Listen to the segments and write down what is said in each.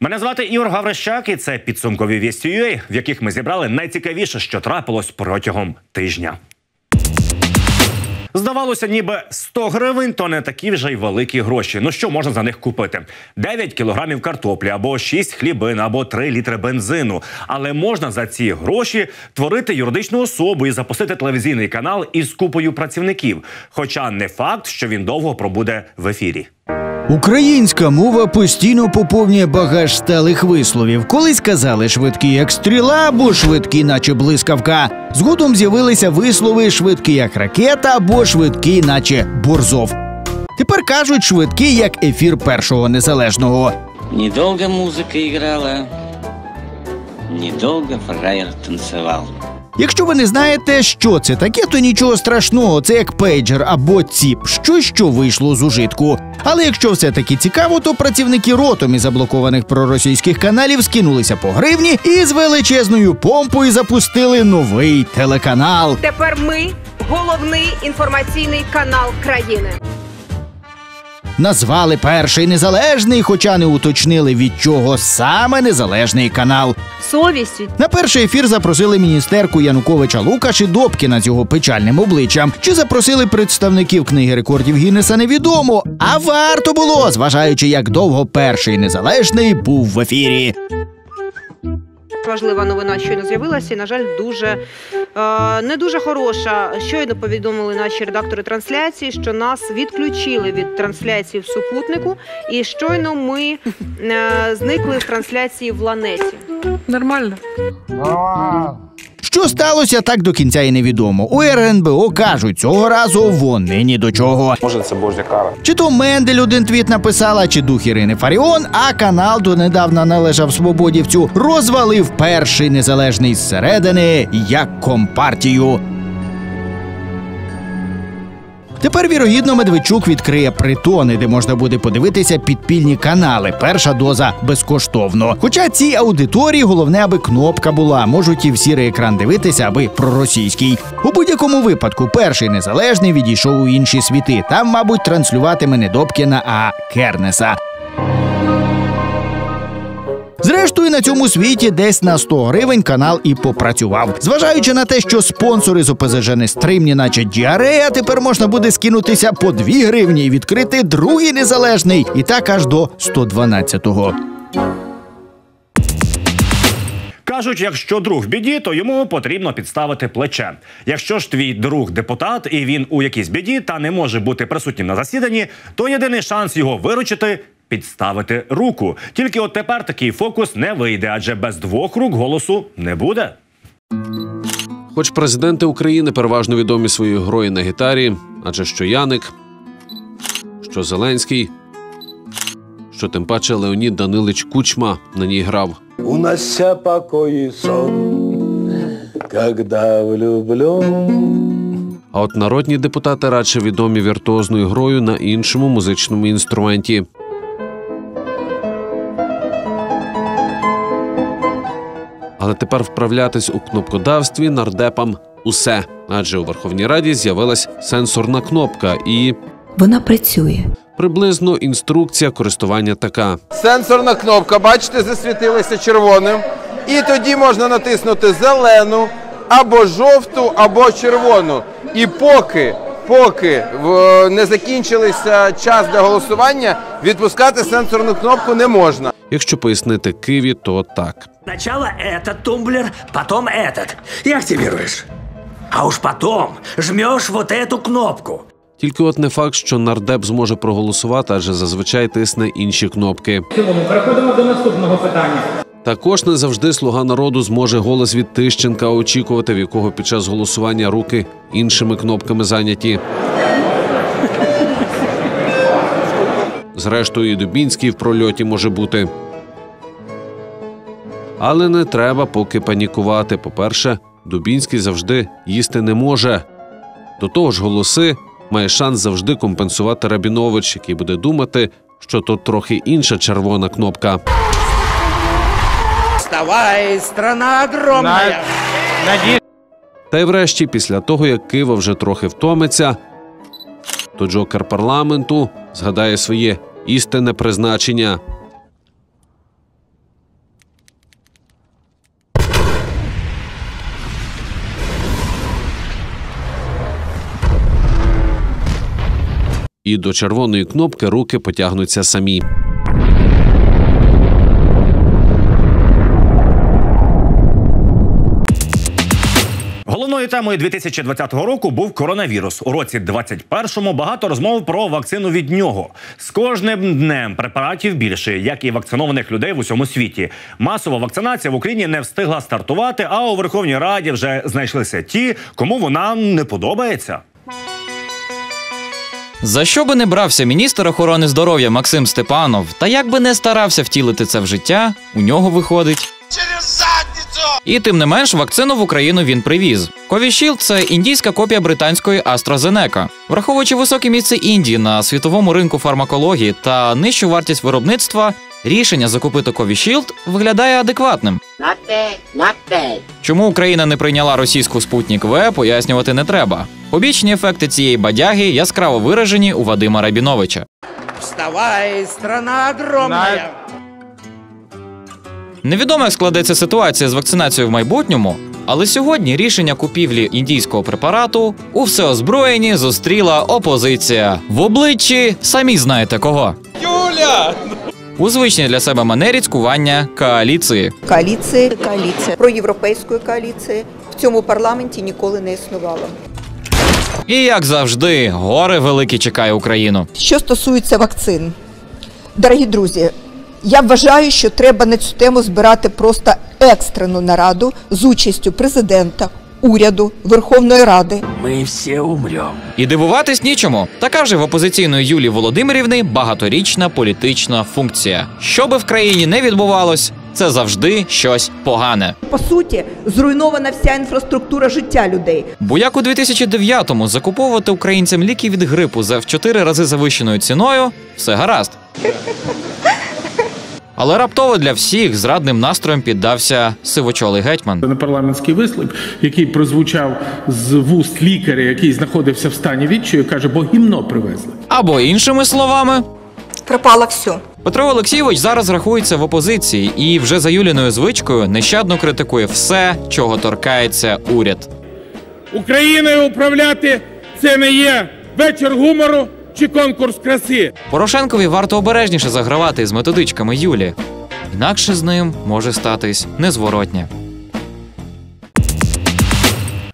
Мене звати Ігор Гаврищак, і це підсумкові Вєсті.UA, в яких ми зібрали найцікавіше, що трапилось протягом тижня. Здавалося, ніби 100 гривень – то не такі вже й великі гроші. Ну що можна за них купити? 9 кілограмів картоплі, або 6 хлібин, або 3 літри бензину. Але можна за ці гроші творити юридичну особу і запустити телевізійний канал із купою працівників. Хоча не факт, що він довго пробуде в ефірі. Українська мова постійно поповнює багаж сталих висловів. Колись казали «швидкий як стріла» або «швидкий наче блискавка». Згодом з'явилися вислови «швидкий як ракета» або «швидкий наче борзов». Тепер кажуть «швидкий як ефір першого Незалежного». «Недовго музика грала, недовго фраєр танцював». Якщо ви не знаєте, що це таке, то нічого страшного. Це як пейджер або ціп. Щось, що вийшло з ужитку. Але якщо все-таки цікаво, то працівники ротом із заблокованих проросійських каналів скинулися по гривні і з величезною помпою запустили новий телеканал. Тепер ми – головний інформаційний канал країни. Назвали перший Незалежний, хоча не уточнили, від чого саме Незалежний канал. Совістю. На перший ефір запросили міністерку Януковича Лукаш і Добкіна з його печальним обличчям. Чи запросили представників книги рекордів Гіннеса, невідомо. А варто було, зважаючи, як довго перший Незалежний був в ефірі. Важлива новина щойно з'явилася і, на жаль, не дуже хороша. Щойно повідомили наші редактори трансляції, що нас відключили від трансляції в Супутнику, і щойно ми зникли в трансляції в Ланеті. Нормально. Що сталося, так до кінця і невідомо. У РНБО кажуть, цього разу вони ні до чого. Може, це божа кара. Чи то Мендель один твіт написала, чи дух Ірини Фаріон, а канал, донедавна належав Свободівцю, розвалив перший Незалежний зсередини як Компартію. Тепер, вірогідно, Медведчук відкриє притони, де можна буде подивитися підпільні канали. Перша доза безкоштовно. Хоча цій аудиторії головне, аби кнопка була. Можуть і в сірий екран дивитися, аби проросійський. У будь-якому випадку перший Незалежний відійшов у інші світи. Там, мабуть, транслюватиме не Добкіна, а Кернеса. Зрештою, на цьому світі десь на 100 гривень канал і попрацював. Зважаючи на те, що спонсори з ОПЗЖ не стримні, наче діарея, тепер можна буде скинутися по 2 гривні і відкрити другий Незалежний. І так аж до 112-го. Кажуть, якщо друг в біді, то йому потрібно підставити плече. Якщо ж твій друг депутат і він у якійсь біді та не може бути присутнім на засіданні, то єдиний шанс його виручити – підставити руку. Тільки от тепер такий фокус не вийде, адже без двох рук голосу не буде. Хоч президенти України переважно відомі своєю грою на гітарі, адже що Янік, що Зеленський, що тим паче Леонід Данилович Кучма на ній грав. Унося покої сон, когда влюблен. А от народні депутати радше відомі віртуозною грою на іншому музичному інструменті. Але тепер вправлятись у кнопкодавстві нардепам усе. Адже у Верховній Раді з'явилась сенсорна кнопка і... Вона працює. Приблизно інструкція користування така. Сенсорна кнопка, бачите, засвітилася червоним. І тоді можна натиснути зелену, або жовту, або червону. І поки не закінчилися час для голосування, відпускати сенсорну кнопку не можна. Якщо пояснити Киві, то так. Спочатку цей тумблер, потім цей. І активуєш. А уж потім жмеш ось цю кнопку. Тільки от не факт, що нардеп зможе проголосувати, адже зазвичай тисне інші кнопки. Переходимо до наступного питання. Також не завжди «Слуга народу» зможе голос від Тищенка очікувати, в якого під час голосування руки іншими кнопками зайняті. Зрештою, і Дубінський в прольоті може бути. Але не треба поки панікувати. По-перше, Дубінський завжди їсти не може. До того ж, голоси має шанс завжди компенсувати Рабінович, який буде думати, що тут трохи інша червона кнопка. Вставай, страна огромна! Та й врешті, після того, як Кива вже трохи втомиться, то джокер парламенту згадає своє істинне призначення. і до червоної кнопки руки потягнуться самі. Головною темою 2020 року був коронавірус. У році 2021-му багато розмов про вакцину від нього. З кожним днем препаратів більше, як і вакцинованих людей в усьому світі. Масова вакцинація в Україні не встигла стартувати, а у Верховній Раді вже знайшлися ті, кому вона не подобається. За що би не брався міністр охорони здоров'я Максим Степанов, та як би не старався втілити це в життя, у нього виходить... І тим не менш, вакцину в Україну він привіз. Covishield – це індійська копія британської AstraZeneca. Враховуючи високе місце Індії на світовому ринку фармакології та нижчу вартість виробництва, рішення закупити Covishield виглядає адекватним. Чому Україна не прийняла російську «Спутник В», пояснювати не треба. Побічні ефекти цієї бадяги яскраво виражені у Вадима Рабіновича. Вставай, страна огромна! Невідомо, як складеться ситуація з вакцинацією в майбутньому, але сьогодні рішення купівлі індійського препарату у всеозброєнні зустріла опозиція. В обличчі самі знаєте кого. Юля! У звичній для себе манері цькування коаліції. Коаліція. Проєвропейської коаліції в цьому парламенті ніколи не існувало. І, як завжди, горе велике чекає Україну. Що стосується вакцин, дорогі друзі, я вважаю, що треба на цю тему збирати просто екстрену нараду з участю президента, уряду, Верховної Ради. Ми всі умремо. І дивуватись нічому. Така вже в опозиційної Юлії Володимирівни багаторічна політична функція. Що би в країні не відбувалось, це завжди щось погане. По суті, зруйнована вся інфраструктура життя людей. Бо як у 2009-му закуповувати українцям ліки від грипу за в 4 рази завищеною ціною – все гаразд. Але раптово для всіх зрадним настроєм піддався сивочолий гетьман. На парламентський вислів, який прозвучав з вуст лікаря, який знаходився в стані відчаю, каже, бо гімно привезли. Або іншими словами... Пропало все. Петро Олексійович зараз рахується в опозиції і вже за Юліною звичкою нещадно критикує все, чого торкається уряд. Україною управляти – це не є вечір гумору чи конкурс краси. Порошенкові варто обережніше загравати з методичками Юлі. Інакше з ним може статись незворотнє.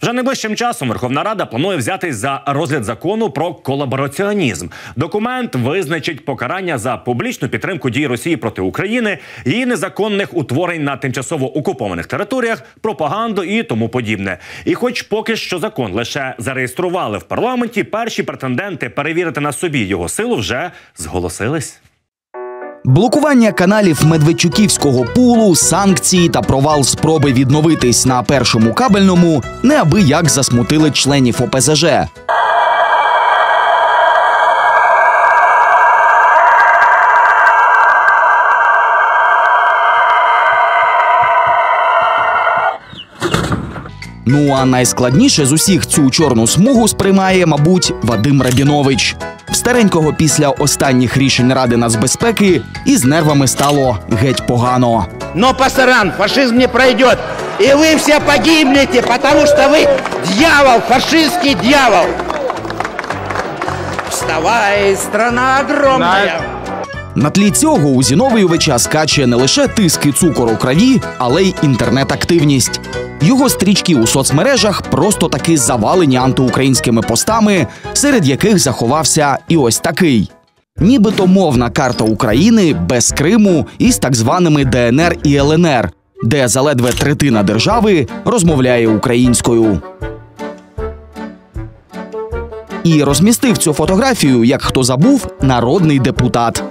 Вже найближчим часом Верховна Рада планує взятись за розгляд закону про колабораціонізм. Документ визначить покарання за публічну підтримку дій Росії проти України, її незаконних утворень на тимчасово окупованих територіях, пропаганду і тому подібне. І хоч поки що закон лише зареєстрували в парламенті, перші претенденти перевірити на собі його силу вже зголосились. Блокування каналів Медведчуківського пулу, санкції та провал спроби відновитись на першому кабельному неабияк засмутили членів ОПЗЖ. Ну а найскладніше з усіх цю чорну смугу сприймає, мабуть, Вадим Рабінович. В старенького після останніх рішень Ради нацбезпеки із нервами стало геть погано. Но пасаран, фашизм не пройде, і ви всі погибнете, тому що ви дьявол, фашистський дьявол. Вставай, страна огромна. На тлі цього у Зіновійовича скаче не лише тиск і цукор у крові, але й інтернет-активність. Його стрічки у соцмережах просто таки завалені антиукраїнськими постами, серед яких заховався і ось такий. Нібито мовна карта України без Криму із так званими ДНР і ЛНР, де заледве третина держави розмовляє українською. І розмістив цю фотографію, як хто забув, народний депутат.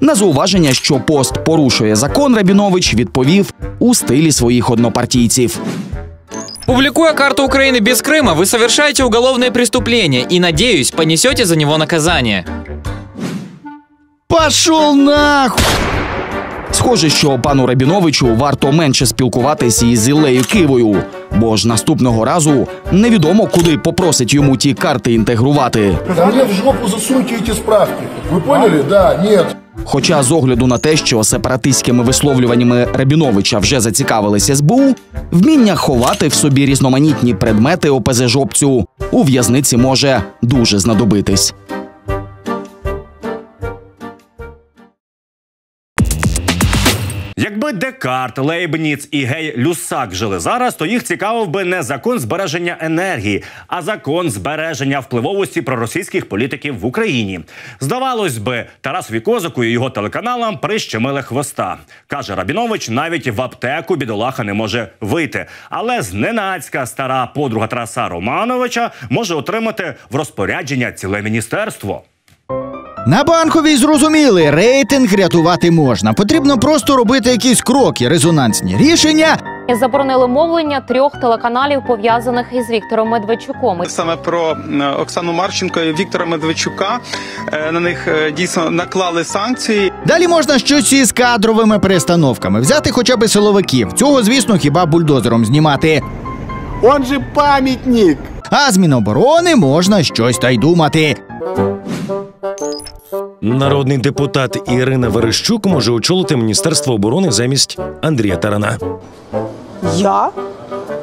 На зауваження, що пост порушує закон, Рабінович відповів у стилі своїх однопартійців. Публикуя карту Украины без Крыма, вы совершаете уголовное преступление и, надеюсь, понесете за него наказание. Пошел нахуй! Схоже, що пану Рабіновичу варто менше спілкуватися із Іллею Кивою, бо ж наступного разу невідомо, куди попросить йому ті карти інтегрувати. Да мне в жопу засуньте эти справки. Вы поняли? Да, нет. Хоча з огляду на те, що сепаратистськими висловлюваннями Рабіновича вже зацікавилися СБУ, вміння ховати в собі різноманітні предмети ОПЗЖовцю у в'язниці може дуже знадобитись. Якби Декарт, Лейбніц і Гей-Люссак жили зараз, то їх цікавив би не закон збереження енергії, а закон збереження впливовості проросійських політиків в Україні. Здавалось би, Тарасові Козаку і його телеканалам прищемили хвоста. Каже Рабінович, навіть в аптеку бідолаха не може вийти. Але зненацька стара подруга Тараса Романовича може отримати в розпорядження ціле міністерство. На Банковій зрозуміли, рейтинг рятувати можна. Потрібно просто робити якісь кроки, резонансні рішення. Заборонили мовлення трьох телеканалів, пов'язаних із Віктором Медведчуком. Саме про Оксану Марченко і Віктора Медведчука, на них дійсно наклали санкції. Далі можна щось із кадровими перестановками. Взяти хоча б силовиків. Цього, звісно, хіба бульдозером знімати. Он же пам'ятник! А з Міноборони можна щось та й думати. Народний депутат Ірина Верещук може очолити Міністерство оборони замість Андрія Тарана. Я?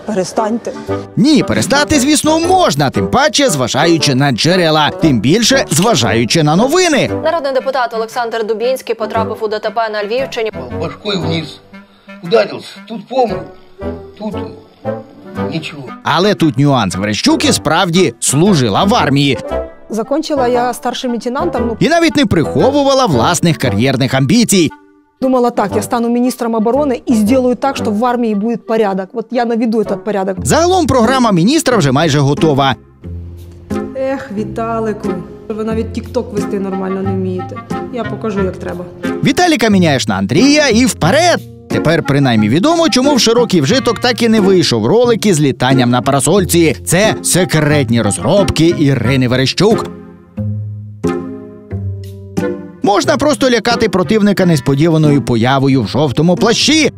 Перестаньте. Ні, перестати, звісно, можна, тим паче зважаючи на джерела, тим більше зважаючи на новини. Народний депутат Олександр Дубінський потрапив у ДТП на Львівщині. Башкою вниз, ударився, тут помилка, тут... нічого. Але тут нюанс. Верещук і справді служила в армії. Закончила я старшим лейтенантом. І навіть не приховувала власних кар'єрних амбіцій. Думала так, я стану міністром оборони і зроблю так, щоб в армії буде порядок. От я наведу цей порядок. Загалом програма міністра вже майже готова. Ех, Віталику, ви навіть тік-ток вести нормально не вмієте. Я покажу, як треба. Віталіка міняєш на Андрія і вперед! Тепер принаймні відомо, чому в широкий вжиток так і не вийшов ролик із літанням на парасольці. Це секретні розробки Ірини Верещук. Можна просто лякати противника несподіваною появою в жовтому плащі.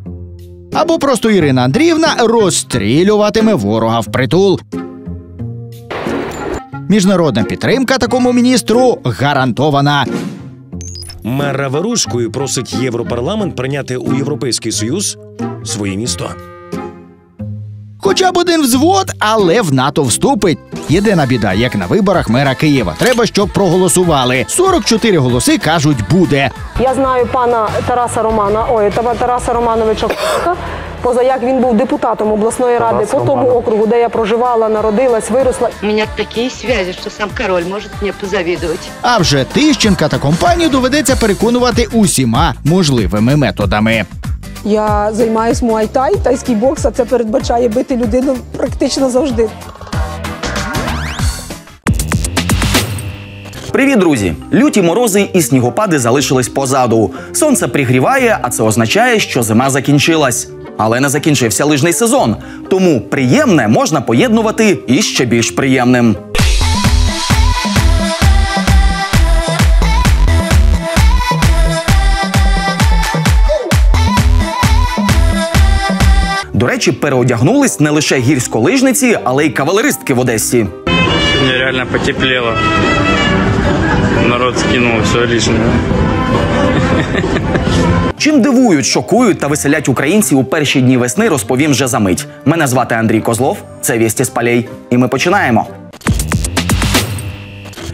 Або просто Ірина Андріївна розстрілюватиме ворога впритул. Міжнародна підтримка такому міністру гарантована. Мера Верушкою просить Європарламент прийняти у Європейський Союз своє місто. Хоча б один взвод, але в НАТО вступить. Єдина біда, як на виборах мера Києва. Треба, щоб проголосували. 44 голоси, кажуть, буде. Я знаю пана Тараса Романовича, поза як він був депутатом обласної ради по тому округу, де я проживала, народилась, виросла. У мене такі зв'язки, що сам король може мені позавідувати. А вже Тищенка та компанію доведеться переконувати усіма можливими методами. Я займаюся муай-тай, тайський бокс, а це передбачає бити людину практично завжди. Привіт, друзі! Люті морози і снігопади залишились позаду. Сонце пригріває, а це означає, що зима закінчилась. Але не закінчився лижний сезон, тому приємне можна поєднувати із ще більш приємним. До речі, переодягнулись не лише гірськолижниці, але й кавалеристки в Одесі. Сьогодні реально потепліло. Народ скинув все лишнє. Чим дивують, шокують та веселять українців у перші дні весни, розповім вже за мить. Мене звати Андрій Козлов, це «Вєсті з палєй» і ми починаємо.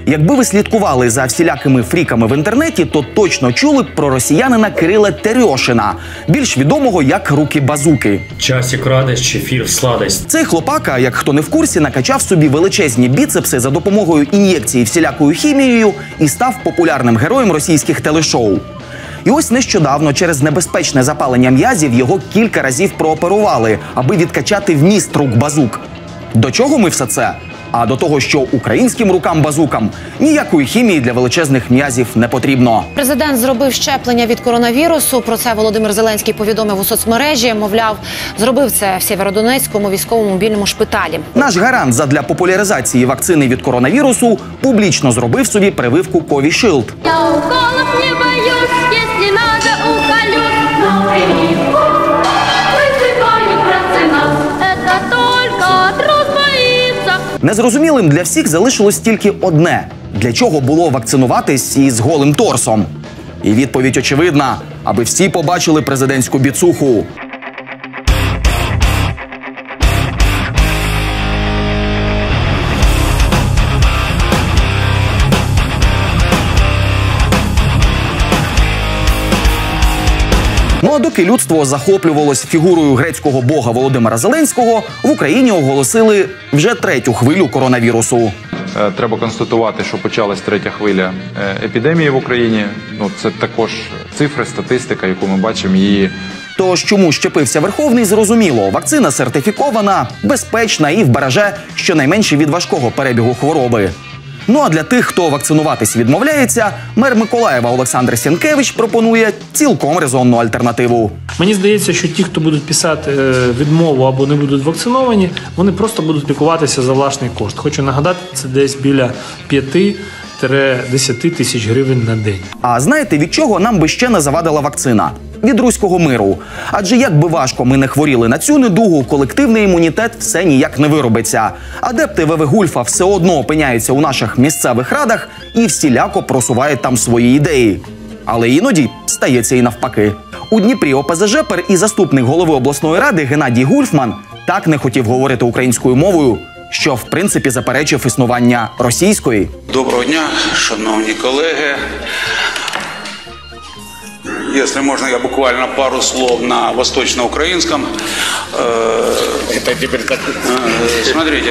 Якби ви слідкували за всілякими фріками в інтернеті, то точно чули б про росіянина Кирила Терьошина, більш відомого як «Руки-базуки». Часик радость, чефір сладость. Цей хлопака, як хто не в курсі, накачав собі величезні біцепси за допомогою ін'єкцій всілякою хімією і став популярним героєм російських телешоу. І ось нещодавно через небезпечне запалення м'язів його кілька разів прооперували, аби відкачати вміст рук-базук. До чого ми все це? А до того, що українським рукам-базукам ніякої хімії для величезних м'язів не потрібно. Президент зробив щеплення від коронавірусу. Про це Володимир Зеленський повідомив у соцмережі. Мовляв, зробив це в Сєвєродонецькому військово-мобільному шпиталі. Наш гарант задля популяризації вакцини від коронавірусу публічно зробив собі прививку Covishield. Я уколов не боюсь, якщо треба уколюсь. Незрозумілим для всіх залишилось тільки одне – для чого було вакцинуватись із голим торсом? І відповідь очевидна – аби всі побачили президентську біцуху. Ну а доки людство захоплювалось фігурою грецького бога Володимира Зеленського, в Україні оголосили вже третю хвилю коронавірусу. Треба констатувати, що почалась третя хвиля епідемії в Україні. Ну, це також цифри, статистика, яку ми бачимо її. Тож, чому щепився Верховний, зрозуміло. Вакцина сертифікована, безпечна і вбереже щонайменше від важкого перебігу хвороби. Ну а для тих, хто вакцинуватись відмовляється, мер Миколаєва Олександр Сінкевич пропонує цілком резонну альтернативу. Мені здається, що ті, хто будуть писати відмову або не будуть вакциновані, вони просто будуть лікуватися за власний кошт. Хочу нагадати, це десь біля 5–10 тисяч гривень на день. А знаєте, від чого нам би ще не завадила вакцина? Від руського миру. Адже як би важко ми не хворіли на цю недугу, колективний імунітет все ніяк не виробиться. Адепти ВВ Гульфа все одно опиняються у наших місцевих радах і всіляко просувають там свої ідеї. Але іноді стається і навпаки. У Дніпрі ОПЗЖ-пер і заступник голови обласної ради Геннадій Гульфман так не хотів говорити українською мовою, що, в принципі, заперечив існування російської. Доброго дня, шановні колеги. Если можно, я буквально пару слов на восточноукраинском. Это теперь как... Смотрите.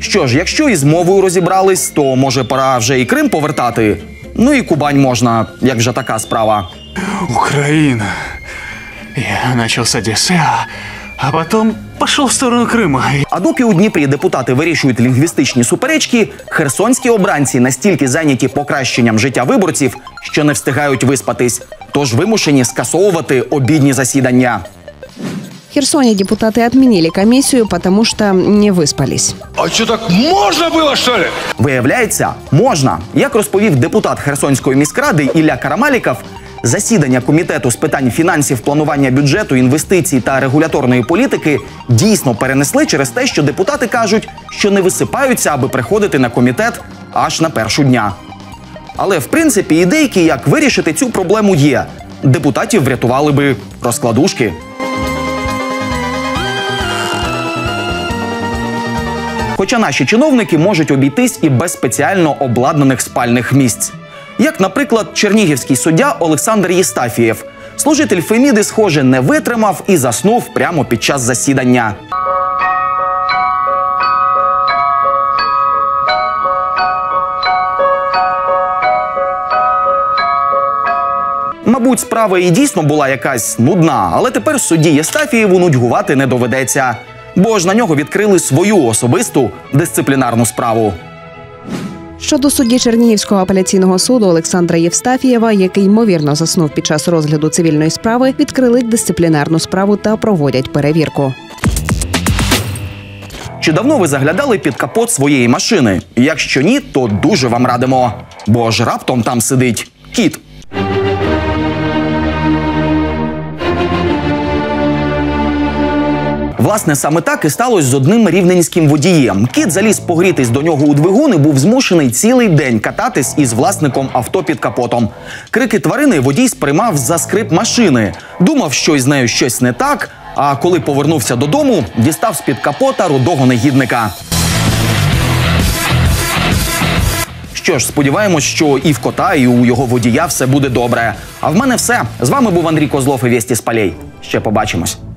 Що ж, якщо із мовою розібрались, то, може, пора вже і Крим повертати? Ну і Кубань можна, як вже така справа. Україна. Я почав з Одеси, а потім пішов в сторону Криму. А доки у Дніпрі депутати вирішують лінгвістичні суперечки, херсонські обранці настільки зайняті покращенням життя виборців, що не встигають виспатись. Тож вимушені скасовувати обідні засідання. В Херсоне депутаты отменили комиссию, потому что не выспались. А что, так можно было, что ли? Виявляється, можна. Як розповів депутат Херсонської міськради Ілля Карамаліков, засідання Комітету з питань фінансів, планування бюджету, інвестицій та регуляторної політики дійсно перенесли через те, що депутати кажуть, що не висипаються, аби приходити на комітет аж на першу дня. Але, в принципі, ідейки, як вирішити цю проблему, є. Депутатів врятували би розкладушки. Хоча наші чиновники можуть обійтись і без спеціально обладнаних спальних місць. Як, наприклад, чернігівський суддя Олександр Євстафієв. Служитель Феміди, схоже, не витримав і заснув прямо під час засідання. Мабуть, справа і дійсно була якась нудна, але тепер судді Євстафієву нудьгувати не доведеться. Бо ж на нього відкрили свою особисту дисциплінарну справу. Щодо судді Чернігівського апеляційного суду Олександра Євстафієва, який, ймовірно, заснув під час розгляду цивільної справи, відкрили дисциплінарну справу та проводять перевірку. Чи давно ви заглядали під капот своєї машини? Якщо ні, то дуже вам радимо. Бо ж раптом там сидить кіт. Власне, саме так і сталося з одним рівненським водієм. Кіт заліз погрітись до нього у двигун і був змушений цілий день кататись із власником авто під капотом. Крики тварини водій сприймав за скрип машини. Думав, що із нею щось не так, а коли повернувся додому, дістав з-під капота рудого негідника. Що ж, сподіваємось, що і в кота, і у його водія все буде добре. А в мене все. З вами був Андрій Козлов і «Вєсті з палєй». Ще побачимось.